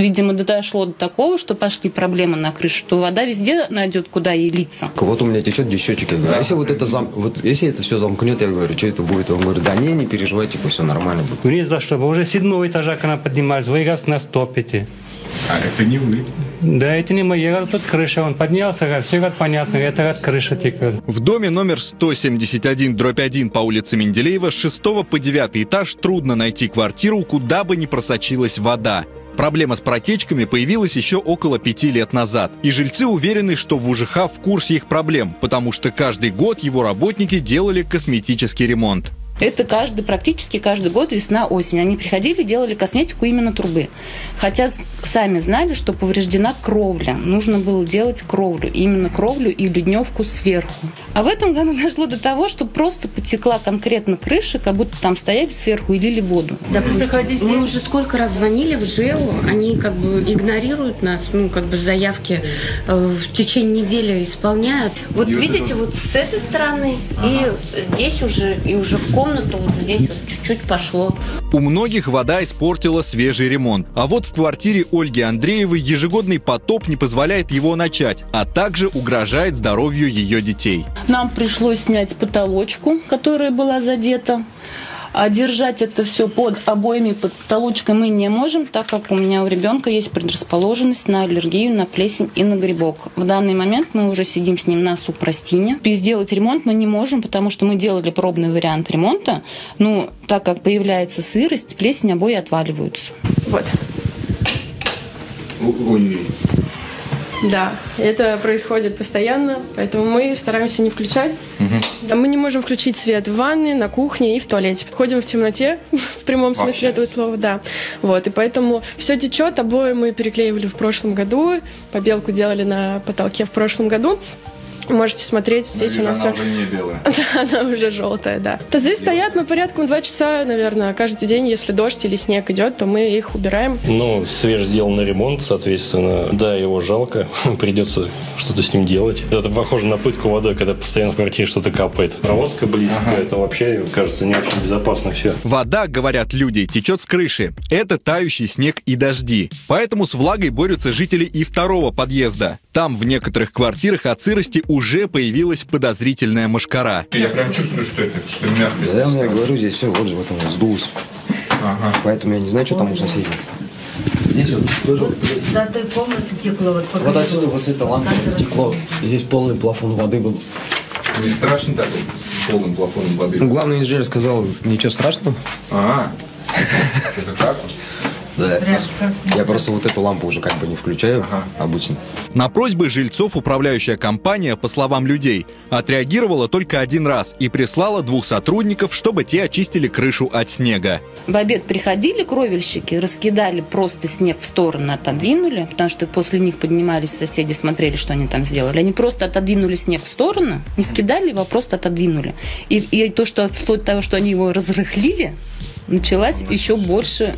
Видимо, дошло до такого, что пошли проблемы на крышу, что вода везде найдет, куда ей литься. Вот у меня течет, где счетчики. Да. А если если это все замкнет, я говорю, что это будет? Он говорит, да не переживайте, все нормально будет. Вниз дошла, уже 7-го этажа к нам поднимались, выигрался на 105. А это не вы? Да, это не мы. Я говорю, тут крыша. Он поднялся, говорит, все говорит, понятно, это говорит, крыша текает. В доме номер 171/1 по улице Менделеева с 6 по 9 этаж трудно найти квартиру, куда бы ни просочилась вода. Проблема с протечками появилась еще около 5 лет назад. И жильцы уверены, что в УЖХ в курсе их проблем, потому что каждый год его работники делали косметический ремонт. Это практически каждый год, весна-осень. Они приходили, делали косметику именно трубы. Хотя сами знали, что повреждена кровля. Нужно было делать кровлю, именно кровлю и ледневку сверху. А в этом году дошло до того, что просто потекла конкретно крыша, как будто там стояли сверху и лили воду. Допустим, мы уже сколько раз звонили в ЖЭУ, они игнорируют нас, заявки в течение недели исполняют. Вот и видите, вот с этой стороны, ага. И здесь уже, и уже комнату вот здесь чуть-чуть пошло. У многих вода испортила свежий ремонт. А вот в квартире Ольги Андреевой ежегодный потоп не позволяет его начать, а также угрожает здоровью ее детей. Нам пришлось снять потолочку, которая была задета. А держать это все под обоями, под потолочкой мы не можем, так как у меня у ребенка есть предрасположенность на аллергию, на плесень и на грибок. В данный момент мы уже сидим с ним на супрастине. И сделать ремонт мы не можем, потому что мы делали пробный вариант ремонта. Ну, так как появляется сырость, плесень, обои отваливаются. Вот. Ой. Да, это происходит постоянно, поэтому мы стараемся не включать. Угу. Да, мы не можем включить свет в ванной, на кухне и в туалете. Ходим в темноте, в прямом смысле этого слова, да. Вот, и поэтому все течет, обои мы переклеивали в прошлом году, побелку делали на потолке в прошлом году. Можете смотреть, здесь у нас все... Она уже не белая. Да, она уже желтая, да. Тазы белая. Стоят мы порядком 2 часа, наверное, каждый день. Если дождь или снег идет, то мы их убираем. Ну, свежесделанный ремонт, соответственно. Да, его жалко, придется что-то с ним делать. Это похоже на пытку водой, когда постоянно в квартире что-то капает. Проводка близко, ага. Это вообще, кажется, не очень безопасно все. Вода, говорят люди, течет с крыши. Это тающий снег и дожди. Поэтому с влагой борются жители и 2-го подъезда. Там в некоторых квартирах от сырости уже появилась подозрительная мошкара. Я прям чувствую, что это, что мягкость. Да, я вам говорю, здесь все, вот же, вот оно сдулось. Ага. Поэтому я не знаю, что там у соседей. Здесь вот тоже... Вот, до той комнаты текло. Вот отсюда вот с этой лампы текло. И здесь полный плафон воды был. Не страшно так, с полным плафоном воды? Ну, главный инженер сказал, ничего страшного. А-а-а. Это как? Да. Я просто вот эту лампу уже не включаю, ага. Обычно. На просьбы жильцов управляющая компания, по словам людей, отреагировала только 1 раз и прислала 2 сотрудников, чтобы те очистили крышу от снега. В обед приходили кровельщики, раскидали просто снег в сторону, отодвинули, потому что после них поднимались соседи, смотрели, что они там сделали. Они просто отодвинули снег в сторону, не скидали его, а просто отодвинули. И то, что вплоть до того, что они его разрыхлили, началась еще больше...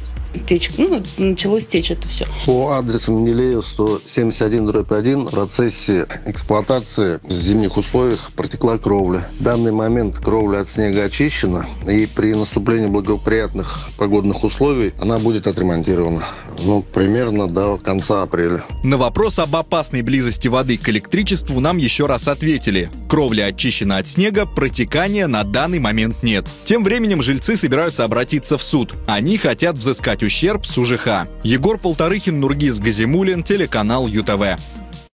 началось течь это все. По адресу Менделеева 171/1 в процессе эксплуатации в зимних условиях протекла кровля. В данный момент кровля от снега очищена, и при наступлении благоприятных погодных условий она будет отремонтирована. Ну, примерно до конца апреля. На вопрос об опасной близости воды к электричеству нам еще раз ответили. Кровля очищена от снега, протекания на данный момент нет. Тем временем жильцы собираются обратиться в суд. Они хотят взыскать ущерб с УЖХ. Егор Полторыхин, Нургиз Газимулин, телеканал ЮТВ.